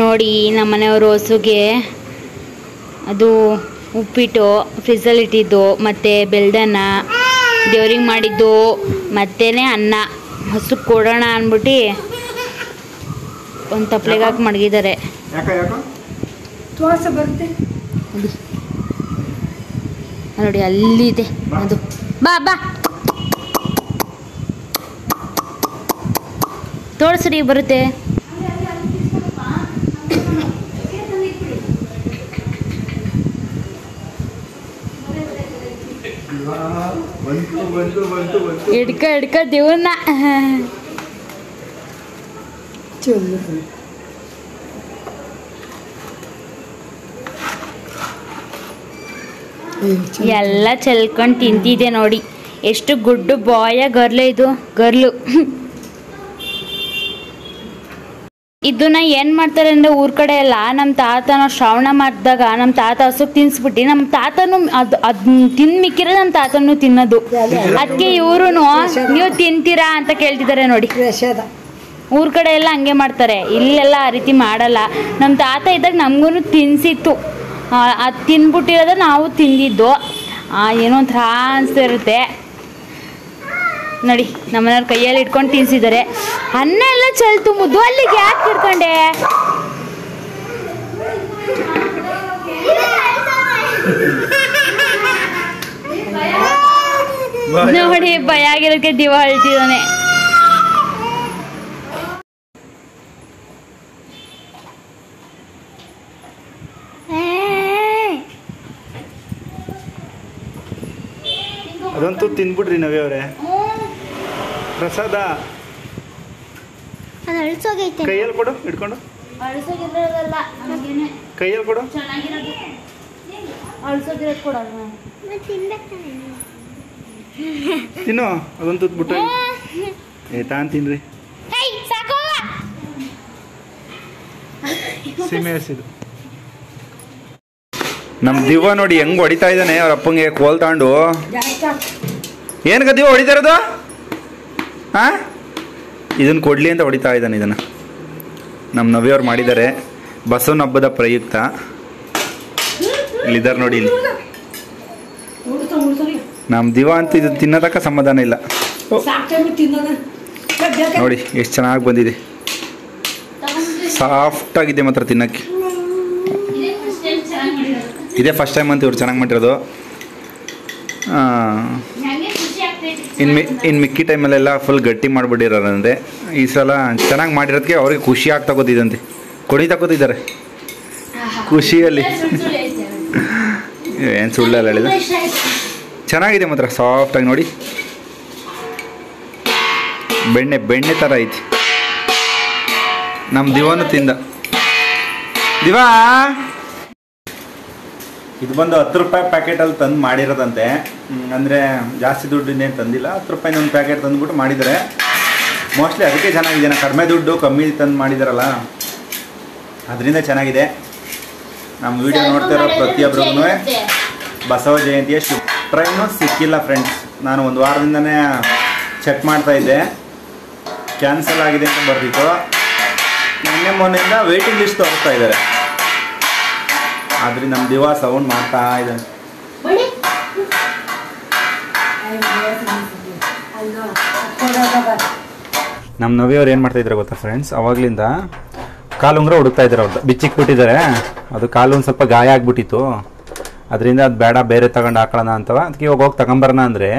ನೋಡಿ ನಮ್ಮ ಮನೆಯವರ ರೋಸುಗೆ ಅದು ಉಪ್ಪಿಟ್ಟು ಫ್ರಿಜಲ್ ಇಟ್ಟಿದ್ದು ಮತ್ತೆ ಬೆಲ್ದನ ದೇವರಿಗೆ ಮಾಡಿದ್ದು ಮತ್ತೆನೇ ಅನ್ನ ಹಸು ಕೊಡೋಣ ಅನ್ಬಿಟ್ಟಿ ಒಂದು ತಪ್ಪಲೆಗೆ ಹಾಕಿ ಮಡಗಿದ್ದಾರೆ ಯಾಕ ಯಾಕ ತ್ವಾಸ ಬರುತ್ತೆ ನೋಡಿ ಅಲ್ಲಿ ಇದೆ ಅದು ಬಾ ಬಾ ತೋರಿಸ್ರಿ ಬರುತ್ತೆ इडका इडका देवना चलो ಎಲ್ಲ ಚೆಲ್ಕೊಂಡು ತಿಂತಿದೆ ನೋಡಿ ಎಷ್ಟು ಗುಡ್ ಬಾಯ್ ಗರ್ಲ್ ಇದು ಗರ್ಲ್ ಇದನ್ನ ಏನು ಮಾಡ್ತಾರೆ ಅಂದ್ರೆ ಊರ್ ಕಡೆ ಎಲ್ಲ ನಮ್ಮ ತಾತನ ಶ್ರಾವಣ ಮಾಡಿದಾಗ ನಮ್ಮ ತಾತ ಹಸುಕ್ ತಿನ್ಸ್ಬಿಟ್ಟು ನಮ್ಮ ತಾತನು ಅದು ತಿನ್ಮಿಕ್ಕಿರೋ ನಮ್ಮ ತಾತನು ತಿನ್ನೋದು ಅದಕ್ಕೆ ಇವರು ನೀವು ತಿಂತೀರಾ ಅಂತ ಕೇಳ್ತಿದ್ದಾರೆ ನೋಡಿ ಊರ್ ಕಡೆ ಎಲ್ಲ ಹಂಗೆ ಮಾಡ್ತಾರೆ ಇಲ್ಲೆಲ್ಲ ಆ ರೀತಿ ಮಾಡಲ್ಲ ನಮ್ಮ ತಾತ ಇದ್ದಾಗ ನಮಗೂ ತಿನ್ಸಿತ್ತು ಅದು ತಿನ್ಬಿಟ್ಟಿರೋದ ನಾವು ತಿಂದಿದ್ದು ಏನೋ ಒಂಥರ ಅನಿಸಿರುತ್ತೆ ನೋಡಿ ನಮ್ಮನೆಯವ್ರ ಕೈಯಲ್ಲಿ ಇಟ್ಕೊಂಡು ತಿನ್ಸಿದ್ದಾರೆ ಅನ್ನ ಎಲ್ಲ ಚೆಲ್ತು ಮುದ್ದು ಅಲ್ಲಿಗೆ ಯಾಕೆ ತಿರ್ಕೊಂಡೆ ನೋಡಿ ಭಯ ಆಗಿರೋಕ್ಕೆ ದಿವ ಅಳ್ತಿದ್ದಾನೆ ಅದಂತೂ ತಿನ್ಬಿಡ್ರಿ ನವ್ಯ ಅವರೇ ಪ್ರಸಾದ ಅದು ಅಳ್ಸೋಗೈತೆ ಕೈಯಲ್ಲಿ ಕೊಡು ಹಿಡ್ಕೊಂಡು ಅಳ್ಸೋಗಿರೋದಲ್ಲ ನನಗೇನೆ ಕೈಯಲ್ಲಿ ಕೊಡು ಚೆನ್ನಾಗಿರೋದು ಅಳ್ಸೋಗಿರೋದು ಕೊಡು ನಾನು ತಿನ್ಬೇಕಾನೆ ತಿನ್ನು ಅದೊಂದು ತುತ್ತು ಬಿಟ್ಟು ಏ ತಾನ್ ತಿನ್ರಿ ಏಯ್ ಸಾಕು ಸಿಮೇಸಿದು ನಮ್ಮ ದಿವ ನೋಡಿ ಹೆಂಗ್ ಹೊಡಿತಾ ಇದ್ದಾನೆ ಅವರ ಅಪ್ಪಂಗೆ ಕೋಲ್ ತಾಂಡು ಏನಕ್ಕೆ ದಿವ ಹೊಡಿತಾ ಇರೋದು ಹಾಂ ಇದನ್ನು ಕೊಡಲಿ ಅಂತ ಹೊಡಿತಾ ಇದ್ದಾನೆ ಇದನ್ನು ನಮ್ಮ ನವ್ಯವ್ರು ಮಾಡಿದ್ದಾರೆ ಬಸವನ ಹಬ್ಬದ ಪ್ರಯುಕ್ತ ಇಲ್ಲಿದ್ದಾರೆ ನೋಡಿ ಇಲ್ಲಿ ನಮ್ಮ ದಿವ ಅಂತ ಇದು ತಿನ್ನೋದಕ್ಕೆ ಸಮಾಧಾನ ಇಲ್ಲ ನೋಡಿ ಎಷ್ಟು ಚೆನ್ನಾಗಿ ಬಂದಿದೆ ಸಾಫ್ಟಾಗಿದೆ ಮಾತ್ರ ತಿನ್ನೋಕ್ಕೆ ಇದೇ ಫಸ್ಟ್ ಟೈಮ್ ಅಂತ ಇವ್ರು ಚೆನ್ನಾಗಿ ಮಾಡಿರೋದು ಇನ್ನು ಮಿಕ್ಕಿ ಟೈಮಲ್ಲೆಲ್ಲ ಫುಲ್ ಗಟ್ಟಿ ಮಾಡಿಬಿಟ್ಟಿರೋದಂತೆ ಈ ಸಲ ಚೆನ್ನಾಗಿ ಮಾಡಿರೋದಕ್ಕೆ ಅವ್ರಿಗೆ ಖುಷಿ ಆಗಿ ತಗೋತಿದ್ದಂತೆ ಕೊಡಿ ತಗೋತಿದ್ದಾರೆ ಖುಷಿಯಲ್ಲಿ ಏನು ಸುಳ್ಳಲ್ಲ ಹೇಳಿದ ಚೆನ್ನಾಗಿದೆ ಮಾತ್ರ ಸಾಫ್ಟಾಗಿ ನೋಡಿ ಬೆಣ್ಣೆ ಬೆಣ್ಣೆ ಥರ ಐತಿ ನಮ್ಮ ದಿವಾನು ತಿಂದ ದಿವಾ ಇದು ಬಂದು 10 ರೂಪಾಯಿ ಪ್ಯಾಕೆಟಲ್ಲಿ ತಂದು ಮಾಡಿರೋದಂತೆ ಅಂದರೆ ಜಾಸ್ತಿ ದುಡ್ಡಿನೇ ತಂದಿಲ್ಲ 10 ರೂಪಾಯಿ ಒಂದು ಪ್ಯಾಕೆಟ್ ತಂದುಬಿಟ್ಟು ಮಾಡಿದರೆ ಮೋಸ್ಟ್ಲಿ ಅದಕ್ಕೆ ಚೆನ್ನಾಗಿದೆ ನಾನು ಕಡಿಮೆ ದುಡ್ಡು ಕಮ್ಮಿ ತಂದು ಮಾಡಿದಾರಲ್ಲ ಅದರಿಂದ ಚೆನ್ನಾಗಿದೆ ನಮ್ಮ ವಿಡಿಯೋ ನೋಡ್ತಿರೋ ಪ್ರತಿಯೊಬ್ಬರಿಗೂ ಬಸವ ಜಯಂತಿಯ ಶುಭ ಟ್ರೈನು ಸಿಕ್ಕಿಲ್ಲ ಫ್ರೆಂಡ್ಸ್ ನಾನು ಒಂದು ವಾರದಿಂದನೇ ಚೆಕ್ ಮಾಡ್ತಾಯಿದ್ದೆ ಕ್ಯಾನ್ಸಲ್ ಆಗಿದೆ ಅಂತ ಬರ್ತಿತ್ತು ಮೊನ್ನೆ ಮೊನ್ನೆಯಿಂದ ವೇಟಿಂಗ್ ಲಿಸ್ಟ್ ತೋರಿಸ್ತಾ ಇದ್ದಾರೆ ಆದ್ರೆ ನಮ್ಮ ದಿವ ಸೌಂಡ್ ಮಾಡ್ತಾ ಇದ್ದಾನೆ ನಮ್ಮ ನವಿಯವ್ರು ಏನು ಮಾಡ್ತಾ ಇದ್ದಾರೆ ಗೊತ್ತಾ ಫ್ರೆಂಡ್ಸ್ ಅವಾಗಲಿಂದ ಕಾಲು ಉಂಗುರ ಹುಡುಕ್ತಾ ಇದ್ದಾರೆ ಅವ್ರದ್ದು ಬಿಚ್ಚಿಕ್ ಬಿಟ್ಟಿದ್ದಾರೆ ಅದು ಕಾಲು ಒಂದು ಸ್ವಲ್ಪ ಗಾಯ ಆಗಿಬಿಟ್ಟಿತ್ತು ಅದರಿಂದ ಅದು ಬೇಡ ಬೇರೆ ತಗೊಂಡು ಹಾಕೊಳ್ಳೋಣ ಅಂತವ ಅದಕ್ಕೆ ಇವಾಗ ಹೋಗಿ ತಗೊಂಬರೋಣ ಅಂದರೆ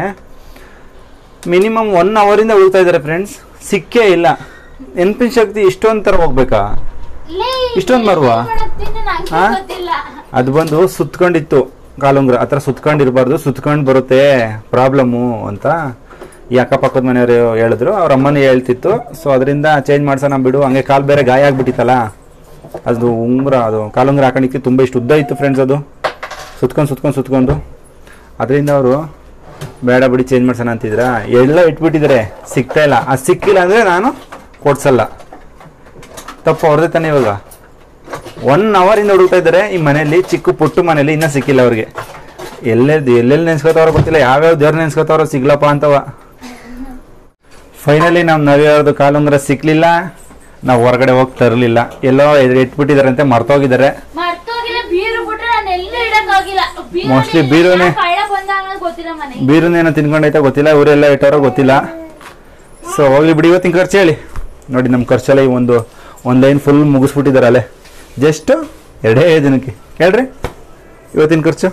ಮಿನಿಮಮ್ 1 ಅವರಿಂದ ಹುಡುಕ್ತಾ ಇದ್ದಾರೆ ಫ್ರೆಂಡ್ಸ್ ಸಿಕ್ಕೇ ಇಲ್ಲ ನೆನಪಿನ ಶಕ್ತಿ ಇಷ್ಟೊಂದು ಥರ ಹೋಗ್ಬೇಕಾ ಇಷ್ಟೊಂದು ಮರುವ ಹಾಂ ಅದು ಬಂದು ಸುತ್ಕೊಂಡಿತ್ತು ಕಾಲುಂಗ್ರ ಆ ಥರ ಸುತ್ಕೊಂಡಿರಬಾರ್ದು ಸುತ್ಕೊಂಡು ಬರುತ್ತೆ ಪ್ರಾಬ್ಲಮ್ಮು ಅಂತ ಈ ಅಕ್ಕಪಕ್ಕದ ಮನೆಯವರು ಹೇಳಿದ್ರು ಅವ್ರ ಅಮ್ಮನೇ ಹೇಳ್ತಿತ್ತು ಸೊ ಅದರಿಂದ ಚೇಂಜ್ ಮಾಡ್ಸೋಣ ಬಿಡು ಹಂಗೆ ಕಾಲು ಬೇರೆ ಗಾಯ ಆಗಿಬಿಟ್ಟಿತ್ತಲ್ಲ ಅದು ಉಂಗುರ ಅದು ಕಾಲುಂಗ್ರ ಹಾಕೊಂಡಿತ್ತು ತುಂಬ ಇಷ್ಟು ಉದ್ದ ಇತ್ತು ಫ್ರೆಂಡ್ಸ್ ಅದು ಸುತ್ಕೊಂಡು ಅದರಿಂದ ಅವರು ಬೇಡ ಬಿಡಿ ಚೇಂಜ್ ಮಾಡ್ಸೋಣ ಅಂತಿದ್ರೆ ಎಲ್ಲ ಇಟ್ಬಿಟ್ಟಿದ್ದಾರೆ ಸಿಗ್ತಾಯಿಲ್ಲ ಅದು ಸಿಕ್ಕಿಲ್ಲ ಅಂದರೆ ನಾನು ಕೊಡ್ಸಲ್ಲ ತಪ್ಪು ಅವ್ರದ್ದೇ ತಾನೇ ಇವಾಗ 1 ಅವರಿಂದ ಹುಡುಕ್ತಾ ಇದ್ದಾರೆ ಈ ಮನೆಯಲ್ಲಿ ಚಿಕ್ಕ ಪುಟ್ಟು ಮನೆಯಲ್ಲಿ ಇನ್ನೂ ಸಿಕ್ಕಿಲ್ಲ ಅವ್ರಿಗೆ ಎಲ್ಲೆಲ್ಲಿ ನೆನ್ಸ್ಕೊತಾವ್ರ ಗೊತ್ತಿಲ್ಲ ಯಾವ್ಯಾವ ದೇವ್ರು ನೆನ್ಸ್ಕೊತಾವ್ರ ಸಿಗ್ಲಪ್ಪ ಅಂತವ ಫೈನಲಿ ನಮ್ಮ ನವ್ಯವ್ರದ್ದು ಕಾಲುಂಗ್ರ ಸಿಕ್ಕಲಿಲ್ಲ ನಾವು ಹೊರಗಡೆ ಹೋಗಿ ತರಲಿಲ್ಲ, ಎಲ್ಲೋ ಎತ್ಬಿಟ್ಟಿದ್ದಾರೆ ಅಂತ ಮರ್ತೋಗಿದ್ದಾರೆ. ಮರ್ತೋಗಿಲ್ಲ, ಬೀರು ಬಿಟ್ರೆ ನಾನು ಎಲ್ಲೂ ಇಡಕ ಹೋಗಿಲ್ಲ. ಮೋಸ್ಟ್ಲಿ ಬೀರುನೇ ಕಳ್ಳ ಬಂದ ಅನ್ನೋದು ಗೊತ್ತಿಲ್ಲ, ಮನೆ ಬೀರುನೇನ ತಿನ್ಕೊಂಡೈತಾ ಗೊತ್ತಿಲ್ಲ, ಇವರೆಲ್ಲ ಇಟ್ಟರೋ ಗೊತ್ತಿಲ್ಲ. ಸೊ ಹೋಗ್ಲಿ ಬಿಡಿ, ಇವತ್ತಿನ ಖರ್ಚು ಹೇಳಿ ನೋಡಿ. ನಮ್ಮ ಖರ್ಚಲ್ಲಿ ಒಂದು ಲೈನ್ ಫುಲ್ ಮುಗಿಸ್ಬಿಟ್ಟಿದ್ದಾರೆ ಅಲ್ಲೇ, ಜಸ್ಟ್ ಎರಡೇ ದಿನಕ್ಕೆ. ಹೇಳ್ರಿ ಇವತ್ತಿನ ಖರ್ಚು.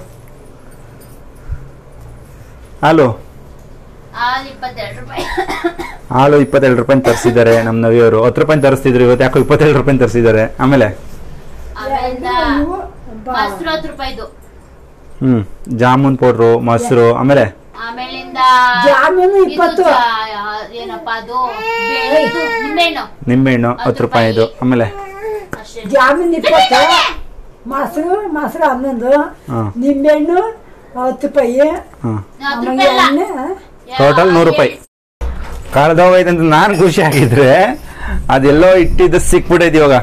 ಹಲೋ, ಹಾಲು 22 ರೂಪಾಯಿ ತರಿಸಿದ್ದಾರೆ ನಮ್ಮ ನವಿಯವರು. 10 ರೂಪಾಯಿ ತರಿಸ್ತಿದ್ರು, ಇವತ್ತು ಯಾಕೋ 22 ರೂಪಾಯಿ ತರಿಸಿದ್ದಾರೆ. ಆಮೇಲೆ ಜಾಮೂನ್ ಪೌಡ್ರು, ಮೊಸರು, ಆಮೇಲೆ ನಿಂಬೆಹಣ್ಣು 10 ರೂಪಾಯಿ ಇದು. ಆಮೇಲೆ ಮೊಸರು 11, ನಿಂಬೆಹಣ್ಣು 10 ರೂಪಾಯಿ, ಟೋಟಲ್ 100 ರೂಪಾಯಿ ಕಳೆದೋಗೈತೆ ಅಂತ ನಾನು ಖುಷಿ ಆಗಿದ್ರೆ ಅದೆಲ್ಲೋ ಇಟ್ಟಿದ್ದ ಸಿಕ್ಬಿಡೈತಿ ಇವಾಗ.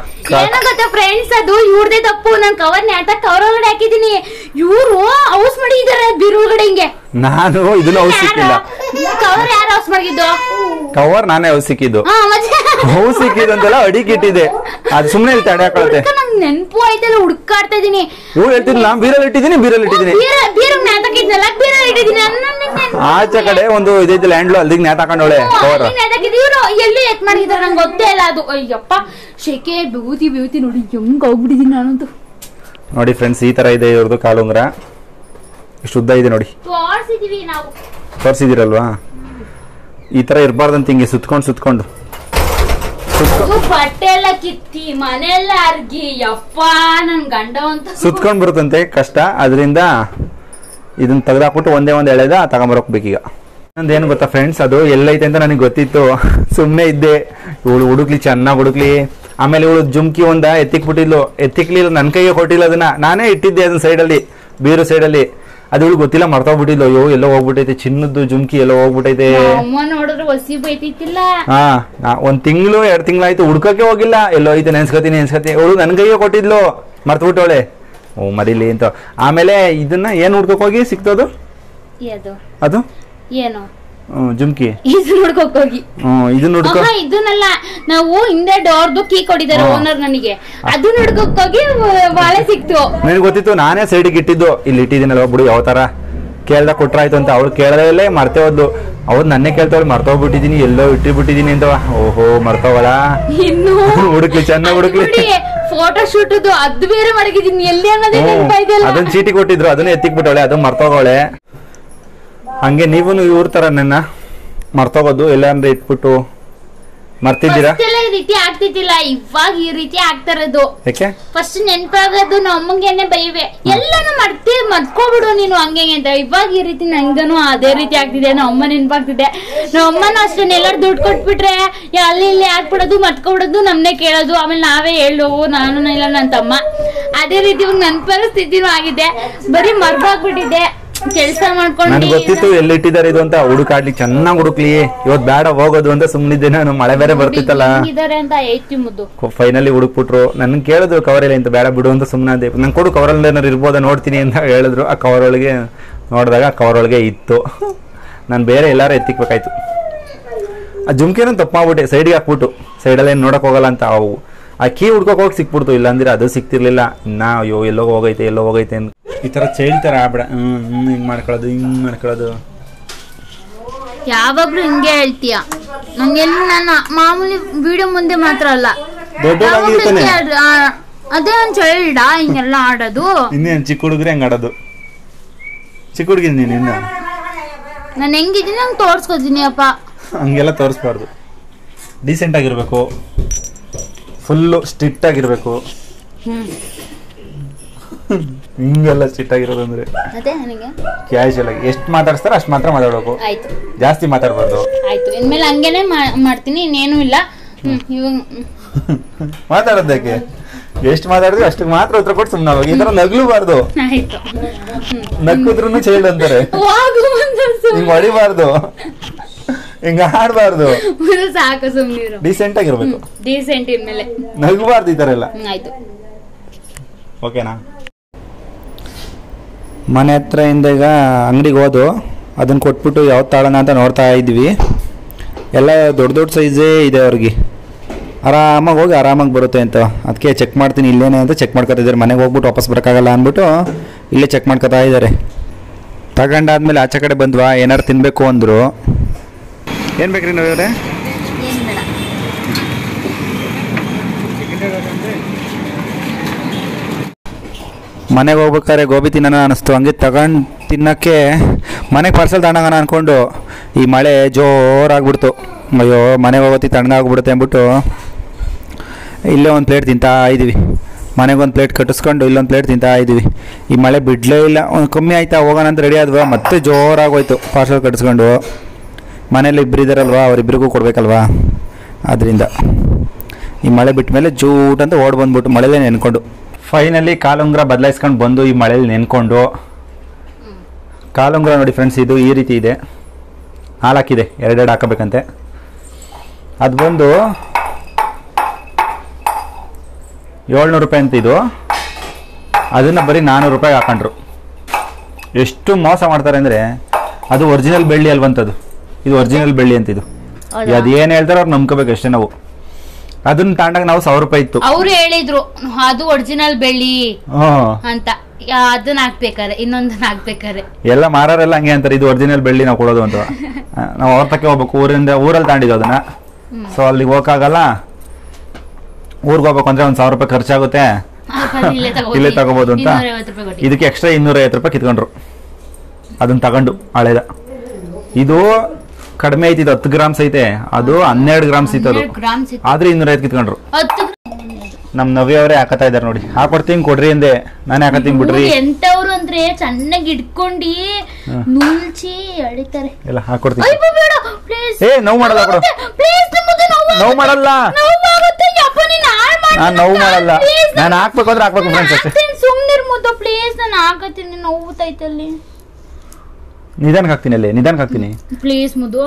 ಫ್ರೆಂಡ್ಸ್, ಅದು ಇವ್ರದೇ ತಪ್ಪು. ನಾನು ಕವರ್ ನ್ಯಾಟ ಕವರ್ ಒಳಗಡೆ ಹಾಕಿದೀನಿ, ಇವರು ಹೌಸ್ ಮಾಡಿದ್ದಾರೆ ಬೀರು ಒಳಗಡೆ ಹಿಂಗೆ. ನಾನು ಇದನ್ನ ಹೌಸ್ ಸಿಕ್ಕಿಲ್ಲ. ಕವರ್ ಯಾರು ಹೌಸ್ ಮಾಡಿದ್ದು? ಕವರ್ ನಾನೇ ಹೌಸ್ ಸಿಕ್ಕಿದ್ದು. ಹೌಸ್ ಸಿಕ್ಕಿದ್ದು ಅಂತೆಲ್ಲ ಅಡಿಗೆ ಇಟ್ಟಿದೆ, ಅದು ಸುಮ್ಮನೆ ತಡೆ ಹಾಕೊಳುತ್ತೆ. ನಂಗೆ ನೆನಪು ಆಯ್ತಲ್ಲ, ಹುಡುಕಾಡ್ತಾ ಇದೀನಿ. ಇವ್ರು ಹೇಳ್ತಿದ್ಲು ನಾನು ಬೀರಲ್ಲಿ ಇಟ್ಟಿದ್ದೀನಿ ಬೀರಗ್ ನ್ಯಾಟಕ್ ಇದ್ನಲ್ಲ, ಬೀರಲ್ಲಿ ಇಟ್ಟಿದ್ದೀನಿ. ಆಚೆ ಕಡೆ ಒಂದು ಇದೈತಿ ಲ್ಯಾಂಡ್ಲು, ಅಲ್ಲಿಗೆ ನ್ಯಾಟ ಹಾಕೊಂಡವಳೆ ಕವರ್. ಎಲ್ಲಿ ಎತ್ ಮಾಡಿದಾರೆ ನಂಗೆ ಗೊತ್ತೇ ಇಲ್ಲ. ಅದು ಅಯ್ಯಪ್ಪ ಶೆಕೆ ಬ್ಯೂತಿ ಬ್ಯೂತಿ ನೋಡಿ ಹೆಂಗ್ ಹೋಗ್ಬಿಟ್ಟಿದೀನಿ ನಾನಂತೂ. ನೋಡಿ ಫ್ರೆಂಡ್ಸ್, ಈ ತರ ಇದೆ ಇವ್ರದ್ದು ಕಾಲುಂಗ್ರ. ಎಷ್ಟು ಉದ್ದ ಇದೆ ನೋಡಿ, ತೋರಿಸಿದಿರಲ್ವಾ? ಈ ತರ ಇರಬಾರ್ದಂತ ಹಿಂಗೆ ಸುತ್ಕೊಂಡು ಸುತ್ಕೊಂಡ್ ಬರುತ್ತಂತೆ, ಕಷ್ಟ. ಅದರಿಂದ ಇದನ್ನ ತೆಗ್ದಾಕ್ಬಿಟ್ಟು ಒಂದೇ ಎಳೆದ ತಗೊಂಬರಕ್ಬೇಕೀಗ. ನಂದು ಏನು ಗೊತ್ತಾ ಫ್ರೆಂಡ್ಸ್, ಅದು ಎಲ್ಲೈತೆ ಅಂತ ನನಗೆ ಗೊತ್ತಿತ್ತು, ಸುಮ್ಮನೆ ಇದ್ದೆ. ಇವಳು ಹುಡುಕ್ಲಿ. ಆಮೇಲೆ ಇವಳು ಜುಮ್ಕಿ ಒಂದ ಎತ್ತಿಕ್ಬಿಟ್ಟಿದ್ಲು, ಎತ್ತಿಕ್ಲಿಲ್ಲ, ನನ್ನ ಕೈಗೆ ಕೊಟ್ಟಿಲ್ಲ, ಅದನ್ನ ನಾನೇ ಇಟ್ಟಿದ್ದೆ ಅದನ್ನ ಸೈಡಲ್ಲಿ, ಬೀರು ಸೈಡಲ್ಲಿ. ಅದು ಇವಳು ಗೊತ್ತಿಲ್ಲ, ಮರ್ತೋಗ್ಬಿಟ್ಟಿದ್ಲು. ಅಯ್ಯೋ ಎಲ್ಲೋ ಹೋಗ್ಬಿಟ್ಟೈತೆ ಚಿನ್ನದ್ದು ಜುಮ್ಕಿ, ಎಲ್ಲೋ ಹೋಗ್ಬಿಟ್ಟೈತೆ. ಹಾ, 1 ತಿಂಗಳು 2 ತಿಂಗಳು ಆಯ್ತು ಹುಡ್ಕಕ್ಕೆ ಹೋಗಿಲ್ಲ, ಎಲ್ಲೋ ಐತೆ. ನೆನ್ಸ್ಕತೀನಿ ಇವಳು ನನ್ನ ಕೈಗೆ ಕೊಟ್ಟಿದ್ಲು, ಮರ್ತಬಿಟ್ಟವಳೆ. ಓ ಮರಿಲಿ ಅಂತ. ಆಮೇಲೆ ಇದನ್ನ ಏನ್ ಹುಡ್ಕೋಕ್ ಹೋಗಿ ಸಿಕ್ತದು? ಅದು ಏನು ಜುಮ್ಕಿ ಹೋಗಿ ಇದನ್ನಲ್ಲ, ನಾವು ಹಿಂದೆ ಡೋರ್ದು ಕೀ ಕೊಟ್ಟಿದ್ದಾರೆ ಓನರ್ ನನಗೆ, ಅದನ್ನ ಹುಡ್ಕೋಕ್ ಹೋಗಿ ಬಾಳೆ ಸಿಕ್ತು. ನನಗೆ ಗೊತ್ತಿತ್ತು, ನಾನೇ ಸೈಡಿಗೆ ಇಟ್ಟಿದ್ದು, ಇಲ್ಲಿ ಇಟ್ಟಿದ್ದೀನಲ್ಲ ಬಿಡು ಯಾವ ತರ ಕೇಳ್ದ ಕೊಟ್ರಾಯ್ತು ಅಂತ. ಅವಳು ಕೇಳದಲ್ಲೇ ಮರ್ತೆ ಹೋದ್ಲು. ಅವ್ರು ನನ್ನೇ ಕೇಳ್ತಾವ್, ಮರ್ತೋಗ್ಬಿಟ್ಟಿದೀನಿ, ಎಲ್ಲೋ ಇಟ್ಟಿಬಿಟ್ಟಿದೀನಿ ಅಂತ. ಓಹೋ ಮರ್ತವಳ, ಹುಡುಕ್ಲಿ ಚೆನ್ನಾಗಿ ಹುಡುಕ್ಲಿ. ಫೋಟೋ ಶೂಟ್ ಅದು ಬೇರೆ ಮಡಗಿದೀನಿ, ಎಲ್ಲಿ ಅದನ್ನ ಚೀಟಿ ಕೊಟ್ಟಿದ್ರು, ಅದನ್ನ ಎತ್ತಿಕ್ಬಿಟ್ಟವಳೆ, ಅದನ್ನ ಮರ್ತೋಗವಳೆ. ಹಂಗೆ ನೀವು ಇವ್ರ ತರ ನನ್ನ ಮರ್ತೋಗೋದು ಎಲ್ಲ ಅಂದ್ರೆ ಇಟ್ಬಿಟ್ಟು ಮರ್ತಿದ್ದೀರಾ? ಈ ರೀತಿ ಆಗ್ತಿದ್ದಿಲ್ಲ, ಇವಾಗ ಈ ರೀತಿ ಆಗ್ತಾ ಇರೋದು. ಫಸ್ಟ್ ನೆನಪಾಗೋದು ನಮ್ಮಂಗೆನೆ ಬೈವೆ, ಎಲ್ಲಾನು ಮರ್ತ್ಕೊಬಿಡು ನೀನು ಹಂಗೆ ಅಂತ. ಇವಾಗ ಈ ರೀತಿ ನಂಗನು ಅದೇ ರೀತಿ ಆಗ್ತಿದೆ, ನಮ್ಮಮ್ಮ ನೆನಪಾಗ್ತಿದೆ. ನಮ್ಮಮ್ಮನ ಅಷ್ಟೇನೆ, ಎಲ್ಲಾರು ದುಡ್ಡು ಕೊಟ್ಬಿಟ್ರೆ ಅಲ್ಲಿ ಇಲ್ಲಿ ಹಾಕ್ಬಿಡೋದು, ಮರ್ತ್ಕೊಬಿಡೋದು, ನಮ್ನೆ ಕೇಳೋದು. ಆಮೇಲೆ ನಾವೇ ಹೇಳು ನಾನು ಇಲ್ಲ ನನ್ನ ತಮ್ಮ, ಅದೇ ರೀತಿ ಇವಾಗ ನೆನಪಾಗ ಸ್ಥಿತಿನೂ ಆಗಿದೆ, ಬರೀ ಮರ್ತಾಗ್ಬಿಟ್ಟಿದೆ. ಕೆಲಸ ಮಾಡ್ಕೊಂಡು ನನ್ಗೆ ಗೊತ್ತಿತ್ತು ಎಲ್ಲಿ ಇಟ್ಟಿದ್ದಾರೆ ಇದು ಅಂತ, ಹುಡುಕಾಡ್ಲಿ ಚೆನ್ನಾಗಿ ಹುಡುಕ್ಲಿ. ಇವತ್ತು ಬೇಡ ಹೋಗೋದು ಅಂತ ಸುಮ್ಮನಿದ್ದೆ ನಾನು, ಮಳೆ ಬೇರೆ ಬರ್ತಿತ್ತಲ್ಲ. ಫೈನಲಿ ಹುಡುಕ್ಬಿಟ್ರು, ನನ್ ಕೇಳಿದ್ರು ಕವರಲ್ಲಿ ಅಂತ, ಬೇಡ ಬಿಡು ಅಂತ ಸುಮ್ಮನೆ. ನಂಗೆ ಕೊಡು ಕವರಲ್ಲಿ ಏನಾರು ಇರ್ಬೋದಾ ನೋಡ್ತೀನಿ ಅಂತ ಹೇಳಿದ್ರು. ಆ ಕವರ್ ಒಳಗೆ ನೋಡಿದಾಗ ಕವರ್ ಒಳಗೆ ಇತ್ತು. ನಾನು ಬೇರೆ ಎಲ್ಲಾರು ಎತ್ತಿಕ್ಬೇಕಾಯ್ತು. ಆ ಜುಮ್ಕಿನ ತಪ್ಪಾಗ್ಬಿಟ್ಟೆ, ಸೈಡ್ಗೆ ಹಾಕ್ಬಿಟ್ಟು ಸೈಡಲ್ಲಿ ಏನು ನೋಡಕ್ ಹೋಗಲ್ಲ ಅಂತ. ಅವು ಆ ಕೀ ಹುಡ್ಕೋಕ್ ಹೋಗಿ ಸಿಕ್ಬಿಡ್ತು, ಇಲ್ಲಾಂದ್ರೆ ಅದು ಸಿಕ್ತಿರ್ಲಿಲ್ಲ. ಇನ್ನ ಅಯ್ಯೋ ಎಲ್ಲೋ ಹೋಗೈತೆ ಅಂತ ಈ ತರ ಚೇಳ್ತಾರೆ. ಆಬಿಡ ಹಿಂಗ್ ಮಾಡ್ಕೊಳ್ಳೋದು, ಯಾವಾಗ್ಲೂ ಹಿಂಗೆ ಹೇಳ್ತೀಯ ನಂಗೆಲ್ಲ. ನಾನು ಮಾಮೂಲಿ ವಿಡಿಯೋ ಮುಂದೆ ಮಾತ್ರ ಅಲ್ಲ, ಅದೇ ಒಂದ್ ಚೈಲ್ಡ ಹಿಂಗೆಲ್ಲ ಆಡೋದು. ಇನ್ನೇನ್ ಚಿಕ್ಕ ಹುಡುಗ್ರೆ ಹೆಂಗ್ ಆಡೋದು? ಚಿಕ್ಕ ಹುಡುಗಿ ನೀನು, ನಾನು ಹೆಂಗಿದ್ದೀನಿ ನಂಗೆ ತೋರ್ಸ್ಕೊತೀನಿ ಅಪ್ಪ. ಹಂಗೆಲ್ಲ ತೋರಿಸ್ಬಾರ್ದು, ಡೀಸೆಂಟ್ ಆಗಿರ್ಬೇಕು, ಫುಲ್ಲು ಸ್ಟ್ರಿಕ್ಟ್ ಆಗಿರ್ಬೇಕು. ಹಿಂಗೆಲ್ಲ ಸ್ಟ್ರಿಕ್ಟ್ ಆಗಿರೋದಂದ್ರೆ ಕ್ಯಾಶುಯಲ್ ಆಗಿ ಎಷ್ಟು ಮಾತಾಡ್ಸ್ತಾರ ಅಷ್ಟು ಮಾತ್ರ ಮಾತಾಡ್ಬೇಕು, ಜಾಸ್ತಿ ಮಾತಾಡ್ಬಾರ್ದು. ಆಯ್ತು, ಇನ್ಮೇಲೆ ಹಂಗೇನೆ ಮಾಡ್ತೀನಿ, ಇನ್ನೇನು ಇಲ್ಲ. ಮಾತಾಡೋದಕ್ಕೆ ಎಷ್ಟು ಮಾತಾಡಿದ್ವಿ ಅಷ್ಟು ಮಾತ್ರ ಉತ್ತರ ಕೊಟ್ಟು ಸುಮ್ಮನೆ ಹೋಗಿ. ಈ ತರ ನಗ್ಲೂಬಾರ್ದು, ನಕ್ಕಿದ್ರು ಚೈಲ್ಡ್ ಅಂತಾರೆ. ಹಿಂಗ್ ಹೊಡಿಬಾರ್ದು, ಹಿಂಗ ಆಡ್ಬಾರ್ದು, ಸಾಕು ಸುಮ್ಮನೆ ಡೀಸೆಂಟ್ ಆಗಿರ್ಬೇಕು, ಡೀಸೆಂಟ್ ಇನ್ಮೇಲೆ ನಗ್ಬಾರ್ದು ಈ ತರ ಎಲ್ಲ. ಆಯ್ತು, ಓಕೆನಾ? ಮನೆ ಹತ್ರ ಇಂದ ಈಗ ಅಂಗಡಿಗೆ ಹೋದು, ಅದನ್ನು ಕೊಟ್ಬಿಟ್ಟು ಯಾವ್ದು ತಾಳೋಣ ಅಂತ ನೋಡ್ತಾ ಇದ್ವಿ. ಎಲ್ಲ ದೊಡ್ಡ ಸೈಜೇ ಇದೆ ಅವ್ರಿಗೆ. आरामाग होगी आरामाग बरुते अंत अदक्के चेक माड्तीनि इल्लेने अंत चेक माड्कोता इद्दारे मनेगे होग्बिट्टु वापस बरकागल्ल अंद्बिट्टु इल्ले चेक माड्कोता इद्दारे तगंडादमेले आचे कड़े बंद्वा एनारू तिनबेकु अंद्रु एनु बेक्री नीवु इवरे मनेगे होग्बेकारे गोबी तिन्नोण अनिस्तु हंगे तगंड तिन्नक्के मनेगे पार्सेल तगंडोण अंद्कोंडु ई मळे जोरागिबिड्तु अयो मनेगे होगति तण्णागिबिडुत्ते अंद्बिट्टु इल्ले ओंदु प्लेट तिंता इद्दीवि मनेगे ओंदु प्लेट कट्टिस्कोंडु इल्ले ओंदु प्लेट तिंता इद्दीवि ई मळे बिडले इल्ल कम्मी आय्ता होगोण अंत रेडी आद्वा मत्ते जोरागि होय्तु पार्सल कट्टिस्कोंडु मनेयल्लि इब्बरु इद्दारल्वा अवरिब्बरिगू कोडबेकल्वा आद्रिंद ई मळे बिट्ट मेले जूट अंत ओड बंद्बिट्टु मळेले नेनकोंडु फाइनली कालुंग्र बदलाइस्कोंडु बंदु ई मळेले नेनकोंडु कालुंग्र नोडि फ्रेंड्स इदु ई रीति इदे हालाकिदे एरडेरडु हाकबेकंते ಅದು ಬಂದು 700 ರೂಪಾಯಿ ಅಂತ ಇದು ಅದನ್ನ ಬರಿ 400 ರೂಪಾಯಿ ಹಾಕೊಂಡ್ರು ಎಷ್ಟು ಮೋಸ ಮಾಡ್ತಾರೆ ಅಂದ್ರೆ ಅದು ಒರಿಜಿನಲ್ ಬೆಳ್ಳಿ ಅಲ್ವಂತದು ಇದು ಒರಿಜಿನಲ್ ಬೆಳ್ಳಿ ಅಂತ ಇದು ಅದು ಏನು ಹೇಳ್ತಾರೆ ಅವರು ನಂಬಕಬೇಕು ಅಷ್ಟೇ ನಾವು ಅದನ್ನ ತಾಂಡಾಗ ನಾವು 1000 ರೂಪಾಯಿ ಇತ್ತು ಅವರು ಹೇಳಿದ್ರು ಅದು ಒರಿಜಿನಲ್ ಬೆಳ್ಳಿ ಅಂತ ಅದನ್ನ ಹಾಕಬೇಕಾರೆ ಇನ್ನೊಂದನ್ನ ಹಾಕಬೇಕಾರೆ ಎಲ್ಲ ಮಾರಾರೆಲ್ಲ ಹಂಗೇ ಅಂತಾರೆ ಇದು ಒರಿಜಿನಲ್ ಬೆಳ್ಳಿ ನಾವು ಕೊಡೋದು ಅಂತ ನಾವು ಹೊರತಕ್ಕೆ ಹೋಗಬೇಕು ಊರಲ್ಲಿ ತಾಂಡಿದ್ವಿ ಅದನ್ನ सो अल्ली होगक्कागल्ल ऊर्गे होगबेकु अंद्रे 1000 रूपायि खर्चागुत्ते इल्ले तगोबहुदु अंत इदक्के एक्स्ट्रा 250 रूपायि कित्कोंड्रु अदन्न तगंडु हळेद इदु कडिमे आय्तु इदु 10 ग्राम्स ऐते अदु 12 ग्राम्स इत्तु अदु आद्रे 250 कित्कोंड्रु नम्म नव्यवरे हाकता इद्दारे नोडि हाकोड्तीनि कोड्रि अंदे नाने हाकत्ತೀನಿ ಬಿಡ್ರಿ ಎಂತವರು ಅಂದ್ರೆ ಚೆನ್ನಾಗಿ ಹಿಡ್ಕೊಂಡಿ ನುಲ್ಚಿ ಅಳಿತಾರೆ ಎಲ್ಲ ಹಾಕೋಡ್ತೀನಿ ಅಯ್ಯೋ ಬೇಡ please ಏ ನೌ ಮಾಡಲ್ಲ ಬಿಡು please ನಿಮಗೆ ನೌ ಮಾಡಲ್ಲ ನೌ ಆಗುತ್ತೆ ಯಪ್ಪ ನೀನು ಹಾಳು ಮಾಡ್ತೀಯ ನಾನು ನೌ ಮಾಡಲ್ಲ ನಾನು ಹಾಕಬೇಕು ಅಂದ್ರೆ ಹಾಕಬೇಕು ಫ್ರೆಂಡ್ಸ್ ಅಷ್ಟೇ ನೀನು ಸುಮ್ಮನೆ ಇರ್ಮುದು please ನಾನು ಹಾಕತೀನಿ ನೋವುತೈತೆ ಅಲ್ಲಿ ನಿಧಾನಕ್ಕೆ ಹಾಕ್ತೀನಿ ಅಲ್ಲಿ ನಿಧಾನಕ್ಕೆ ಹಾಕ್ತೀನಿ please ಮುದು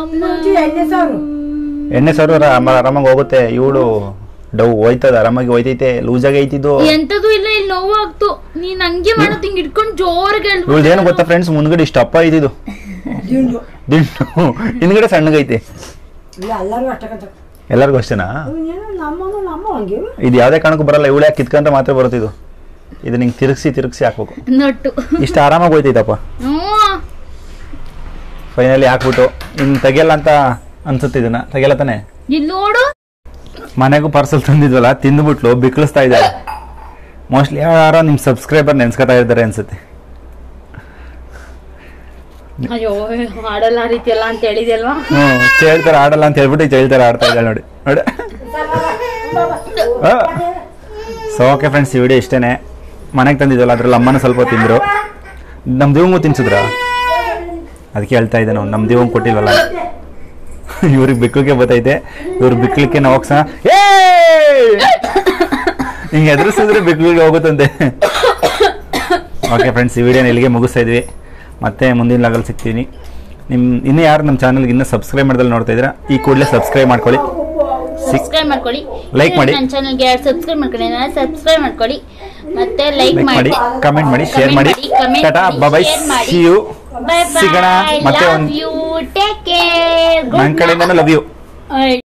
ಅಮ್ಮ ಎಣ್ಣೆ ಸಾರು ಆರಾಮಾಗಿ ಹೋಗುತ್ತೆ ಇವಳು ಡೌ ಹೋಯ್ತದ ಆರಾಮಾಗಿ ಹೋಯ್ತೈತೆ ಲೂಸ್ ಆಗಿ ಐತಿದು ಎಂತದು ಇಲ್ಲ ಇಲ್ಲಿ ನೋವು ಆಗ್ತು ನೀ ನನಗೆ ಮಾಡೋ ತಿಂಗ್ ಇಟ್ಕೊಂಡು ಜೋರಿಗೆ ಹೇಳ್ಬಿಡು ಇವಳು ಏನು ಗೊತ್ತಾ ಫ್ರೆಂಡ್ಸ್ ಮುಂದಗಡೆ ಇಷ್ಟ ಅಪ್ಪ ಐತಿದು ದಿಂಡು ದಿಂಡು ಹಿಂದಗಡೆ ಸಣ್ಣಗೆ ಐತೆ ಇಲ್ಲ ಎಲ್ಲರೂ ಅಷ್ಟಕಂತ ಎಲ್ಲರಿಗೂ ಅಷ್ಟೇನಾ ಏನು ನಮ್ಮ ಹಂಗೆ ಇದು ಯಾವದೇ ಕಾರಣಕ್ಕೂ ಬರಲ್ಲ ಇವಳು ಯಾಕೆ ಕಿತ್ಕೊಂಡ್ರೆ ಮಾತ್ರ ಬರುತ್ತಿದು ಇದು ನಿಂಗೆ ತಿರುಗಿಸಿ ತಿರುಗಿಸಿ ಹಾಕಬೇಕು ನಟ್ಟು ಇಷ್ಟ ಆರಾಮಾಗಿ ಹೋಯ್ತೈತಪ್ಪ ಫೈನಲಿ ಹಾಕ್ಬಿಟ್ಟು ಇನ್ನು ತಗೆಲ್ಲ ಅಂತ ಅನ್ಸುತ್ತೆ ಇದನ್ನ ತಗೆಲ್ಲ ತಾನೆ ಇಲ್ಲಿ ನೋಡು ಮನೆಗೂ ಪಾರ್ಸೆಲ್ ತಂದಿದ್ವಲ್ಲ ತಿಂದ್ಬಿಟ್ಲು ಬಿಕ್ಕಳಿಸ್ತಾ ಇದ್ದಾರೆ ಮೋಸ್ಟ್ಲಿ ಯಾರೋ ನಿಮ್ಮ ಸಬ್ಸ್ಕ್ರೈಬರ್ ನೆನ್ಸ್ಕೊತಾ ಇದ್ದಾರೆ ಅನ್ಸುತ್ತೆ ಅಯ್ಯೋ ಆಡಲ್ಲ ರೀತಿಯಲ್ಲ ಅಂತ ಹೇಳಿದೆಲ್ವಾ ಹೇಳ್ತಾರೆ ಆಡಲ್ಲ ಅಂತ ಹೇಳ್ಬಿಟ್ಟು ಹೇಳ್ತಾರೆ ಆಡ್ತಾ ಇದ್ದಾಳೆ ನೋಡಿ ನೋಡಿ ಸೊ ಓಕೆ ಫ್ರೆಂಡ್ಸ್ ಈ ವಿಡಿಯೋ ಇಷ್ಟೇನೆ ಮನೆಗೆ ತಂದಿದ್ವಲ್ಲ ಅದರಲ್ಲಿ ಅಮ್ಮನ ಸ್ವಲ್ಪ ತಿಂದರು ನಮ್ಮ ದೇವಂಗೂ ತಿನ್ಸಿದ್ರ ಅದಕ್ಕೆ ಹೇಳ್ತಾ ಇದ್ದೆ ನಾವು ನಮ್ಮ ದೇವಂಗೆ ಕೊಟ್ಟಿಲ್ವಲ್ಲ ಇವ್ರಿಗೆ ಬಿಕ್ಕಲಿಕ್ಕೆ ಬತ್ತೈತೆ ಇವ್ರು ಬಿಕ್ಕಲಿಕ್ಕೆ ನಾವು ಹೋಗ್ಸೋಣ ಏ ಹಿಂಗೆ ಎದುರಿಸಿದ್ರೆ ಬಿಕ್ಕಲಿಗೆ ಹೋಗುತ್ತಂತೆ ಓಕೆ ಫ್ರೆಂಡ್ಸ್ ಈ ವಿಡಿಯೋನ ಇಲ್ಲಿಗೆ ಮುಗಿಸ್ತಾ ಇದ್ವಿ ಮತ್ತೆ ಮುಂದಿನ ಲಾಗಲ್ಲಿ ಸಿಗ್ತೀನಿ ನಿಮ್ಮ ಇನ್ನೂ ಯಾರು ನಮ್ಮ ಚಾನಲ್ಗೆ ಇನ್ನೂ ಸಬ್ಸ್ಕ್ರೈಬ್ ಮಾಡ್ದಲ್ಲಿ ನೋಡ್ತಾ ಇದ್ದೀರಾ ಈ ಕೂಡಲೇ ಸಬ್ಸ್ಕ್ರೈಬ್ ಮಾಡ್ಕೊಳ್ಳಿ ಲೈಕ್ ಮಾಡಿ ನನ್ನ ಚಾನಲ್ಗೆ ಯಾರು ಸಬ್ಸ್ಕ್ರೈಬ್ ಮಾಡ್ಕೊಂಡಿಲ್ಲ ಸಬ್ಸ್ಕ್ರೈಬ್ ಮಾಡ್ಕೊಳ್ಳಿ ಮತ್ತೆ ಲೈಕ್ ಮಾಡಿ ಕಾಮೆಂಟ್ ಮಾಡಿ ಶೇರ್ ಮಾಡಿ tata bye bye see you Bye bye. I love you. Take care. Good night. Love you.